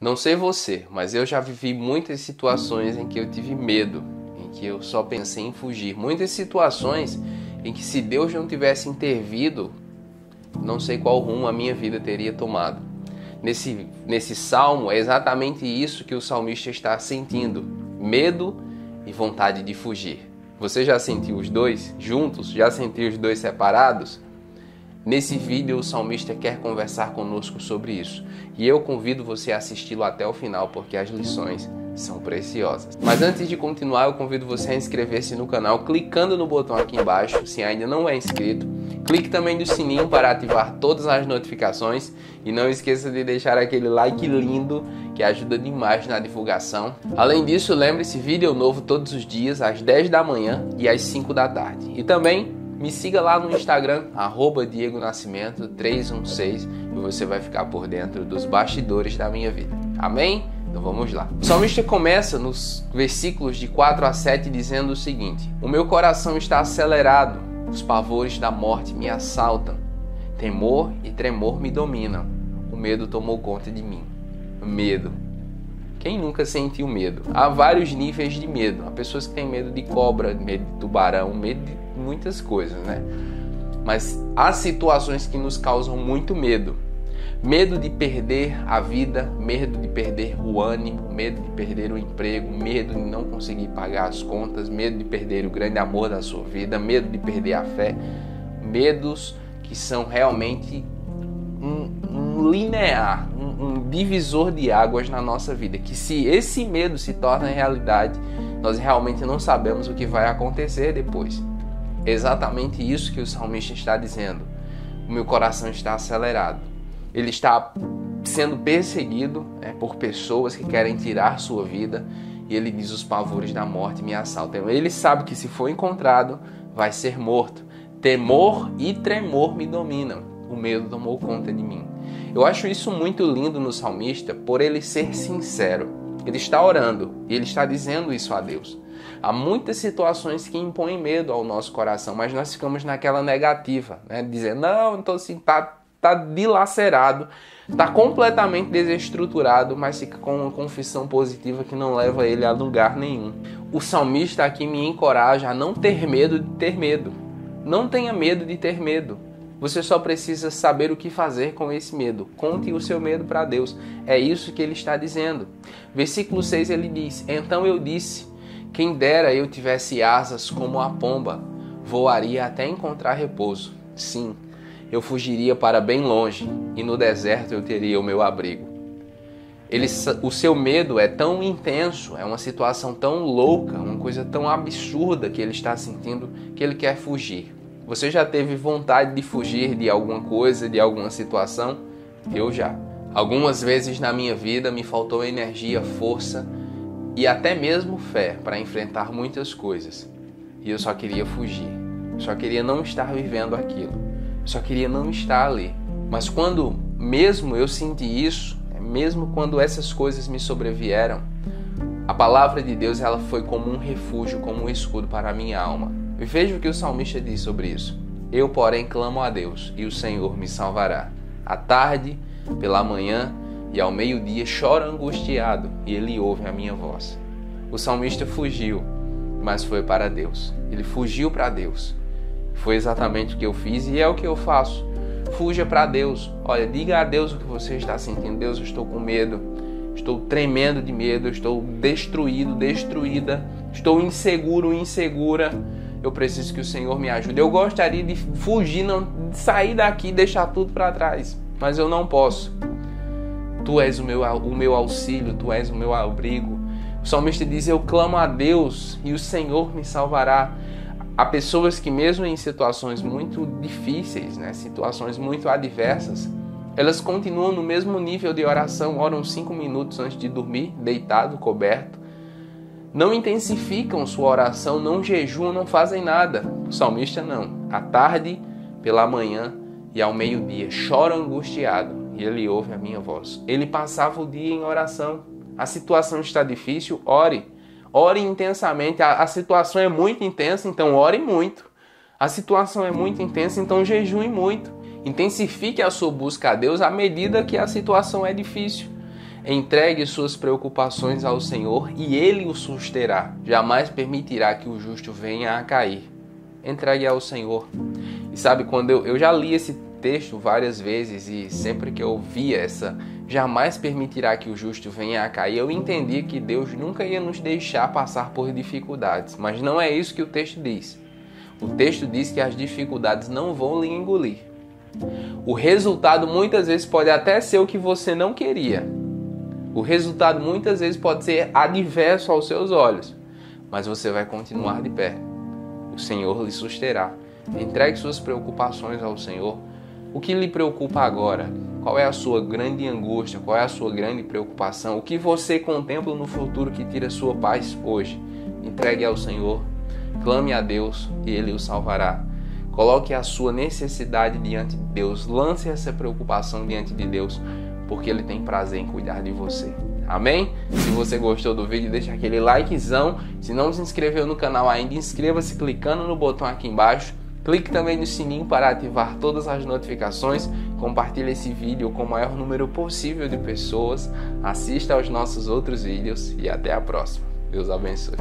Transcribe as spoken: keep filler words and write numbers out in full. Não sei você, mas eu já vivi muitas situações em que eu tive medo, em que eu só pensei em fugir. Muitas situações em que, se Deus não tivesse intervido, não sei qual rumo a minha vida teria tomado. Nesse, nesse salmo é exatamente isso que o salmista está sentindo: medo e vontade de fugir. Você já sentiu os dois juntos? Já sentiu os dois separados? Nesse vídeo o salmista quer conversar conosco sobre isso, e eu convido você a assisti-lo até o final, porque as lições são preciosas. Mas antes de continuar, eu convido você a inscrever-se no canal clicando no botão aqui embaixo, se ainda não é inscrito. Clique também no sininho para ativar todas as notificações e não esqueça de deixar aquele like lindo que ajuda demais na divulgação. Além disso, lembre-se, vídeo novo todos os dias às dez da manhã e às cinco da tarde. E também me siga lá no Instagram, arroba diegonascimiento três um seis, e você vai ficar por dentro dos bastidores da minha vida. Amém? Então vamos lá. O salmista começa nos versículos de quatro a sete dizendo o seguinte: o meu coração está acelerado, os pavores da morte me assaltam, temor e tremor me dominam, o medo tomou conta de mim. Medo. Quem nunca sentiu medo? Há vários níveis de medo. Há pessoas que têm medo de cobra, medo de tubarão, medo de muitas coisas, né? Mas há situações que nos causam muito medo. Medo de perder a vida, medo de perder o ânimo, medo de perder o emprego, medo de não conseguir pagar as contas, medo de perder o grande amor da sua vida, medo de perder a fé. Medos que são realmente um, um linear, um, um divisor de águas na nossa vida, que se esse medo se torna realidade, nós realmente não sabemos o que vai acontecer depois. Exatamente isso que o salmista está dizendo. O meu coração está acelerado. Ele está sendo perseguido, né, por pessoas que querem tirar sua vida. E ele diz: os pavores da morte me assaltam. Ele sabe que, se for encontrado, vai ser morto. Temor e tremor me dominam. O medo tomou conta de mim. Eu acho isso muito lindo no salmista, por ele ser sincero. Ele está orando e ele está dizendo isso a Deus. Há muitas situações que impõem medo ao nosso coração, mas nós ficamos naquela negativa, né? Dizendo: não, então assim, tá, tá dilacerado, tá completamente desestruturado, mas fica com uma confissão positiva que não leva ele a lugar nenhum. O salmista aqui me encoraja a não ter medo de ter medo. Não tenha medo de ter medo. Você só precisa saber o que fazer com esse medo. Conte o seu medo para Deus. É isso que ele está dizendo. Versículo seis, ele diz: então eu disse, quem dera eu tivesse asas como a pomba, voaria até encontrar repouso. Sim, eu fugiria para bem longe, e no deserto eu teria o meu abrigo. Ele, o seu medo é tão intenso, é uma situação tão louca, uma coisa tão absurda que ele está sentindo, que ele quer fugir. Você já teve vontade de fugir de alguma coisa, de alguma situação? Eu já. Algumas vezes na minha vida me faltou energia, força e até mesmo fé para enfrentar muitas coisas. E eu só queria fugir. Eu só queria não estar vivendo aquilo. Eu só queria não estar ali. Mas quando mesmo eu senti isso, mesmo quando essas coisas me sobrevieram, a palavra de Deus ela foi como um refúgio, como um escudo para a minha alma. E veja o que o salmista diz sobre isso. Eu, porém, clamo a Deus, e o Senhor me salvará. À tarde, pela manhã e ao meio-dia choro angustiado, e ele ouve a minha voz. O salmista fugiu, mas foi para Deus. Ele fugiu para Deus. Foi exatamente o que eu fiz e é o que eu faço. Fuja para Deus. Olha, diga a Deus o que você está sentindo. Deus, eu estou com medo. Estou tremendo de medo. Estou destruído, destruída. Estou inseguro, insegura. Eu preciso que o Senhor me ajude. Eu gostaria de fugir, não, de sair daqui e deixar tudo para trás. Mas eu não posso. Tu és o meu, o meu auxílio, Tu és o meu abrigo. O salmista diz: eu clamo a Deus e o Senhor me salvará. Há pessoas que, mesmo em situações muito difíceis, né, situações muito adversas, elas continuam no mesmo nível de oração, oram cinco minutos antes de dormir, deitado, coberto. Não intensificam sua oração, não jejuam, não fazem nada. O salmista não. À tarde, pela manhã e ao meio-dia chora angustiado, e ele ouve a minha voz. Ele passava o dia em oração. A situação está difícil, ore. Ore intensamente. A, a situação é muito intensa, então ore muito. A situação é muito intensa, então jejue muito. Intensifique a sua busca a Deus à medida que a situação é difícil. Entregue suas preocupações ao Senhor e Ele o susterá. Jamais permitirá que o justo venha a cair. Entregue ao Senhor. E sabe, quando eu, eu já li esse texto várias vezes e sempre que eu via essa jamais permitirá que o justo venha a cair, eu entendi que Deus nunca ia nos deixar passar por dificuldades. Mas não é isso que o texto diz. O texto diz que as dificuldades não vão lhe engolir. O resultado muitas vezes pode até ser o que você não queria. O resultado muitas vezes pode ser adverso aos seus olhos, mas você vai continuar de pé. O Senhor lhe susterá. Entregue suas preocupações ao Senhor. O que lhe preocupa agora? Qual é a sua grande angústia? Qual é a sua grande preocupação? O que você contempla no futuro que tira sua paz hoje? Entregue ao Senhor. Clame a Deus e Ele o salvará. Coloque a sua necessidade diante de Deus. Lance essa preocupação diante de Deus, porque Ele tem prazer em cuidar de você. Amém? Se você gostou do vídeo, deixa aquele likezão. Se não se inscreveu no canal ainda, inscreva-se clicando no botão aqui embaixo. Clique também no sininho para ativar todas as notificações. Compartilhe esse vídeo com o maior número possível de pessoas. Assista aos nossos outros vídeos e até a próxima. Deus abençoe.